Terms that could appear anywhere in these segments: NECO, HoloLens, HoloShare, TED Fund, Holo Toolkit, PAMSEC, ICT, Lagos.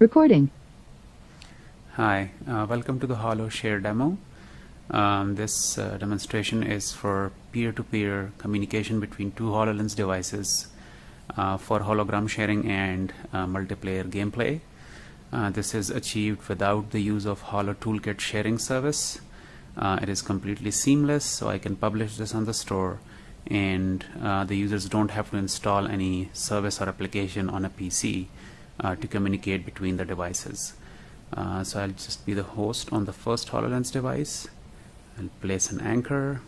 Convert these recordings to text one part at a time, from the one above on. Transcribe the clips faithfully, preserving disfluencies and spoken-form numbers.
Recording. Hi, uh, welcome to the HoloShare demo. Um, this uh, demonstration is for peer-to-peer communication between two HoloLens devices uh, for hologram sharing and uh, multiplayer gameplay. Uh, this is achieved without the use of Holo Toolkit sharing service. Uh, it is completely seamless, so I can publish this on the store, and uh, the users don't have to install any service or application on a P C uh, to communicate between the devices. Uh, so I'll just be the host on the first HoloLens device. I'll place an anchor.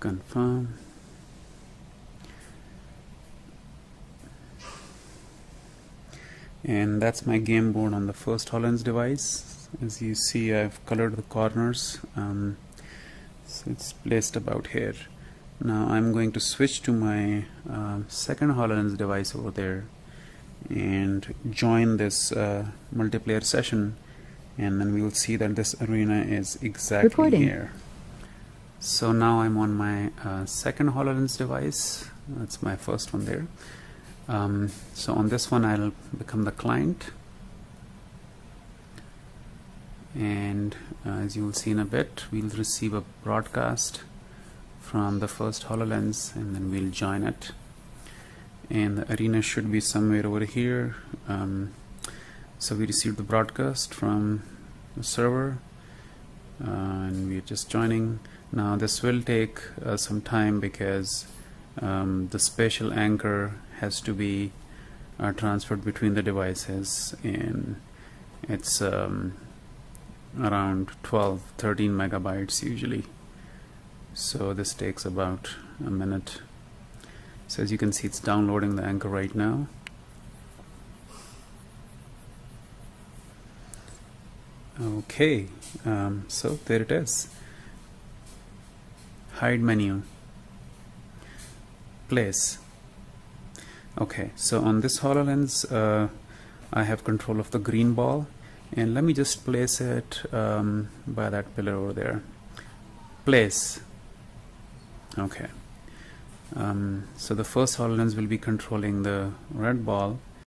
Confirm. And that's my game board on the first HoloLens device. As you see, I've colored the corners, um, so it's placed about here. Now I'm going to switch to my uh, second HoloLens device over there and join this uh, multiplayer session, and then we will see that this arena is exactly Recording. Here. So now I'm on my uh, second HoloLens device. That's my first one there. Um, so on this one I'll become the client, and uh, as you will see in a bit, we'll receive a broadcast from the first HoloLens, and then we'll join it, and the arena should be somewhere over here. Um, so we received the broadcast from the server, uh, and we're just joining. Now this will take uh, some time because um, the spatial anchor has to be uh, transferred between the devices, and it's um, around twelve to thirteen megabytes usually, so this takes about a minute. So as you can see, it's downloading the anchor right now. Okay, um, so there it is. Hide menu, place. Okay, so on this HoloLens uh, I have control of the green ball, and let me just place it um, by that pillar over there. Place. Okay, um, so the first HoloLens will be controlling the red ball,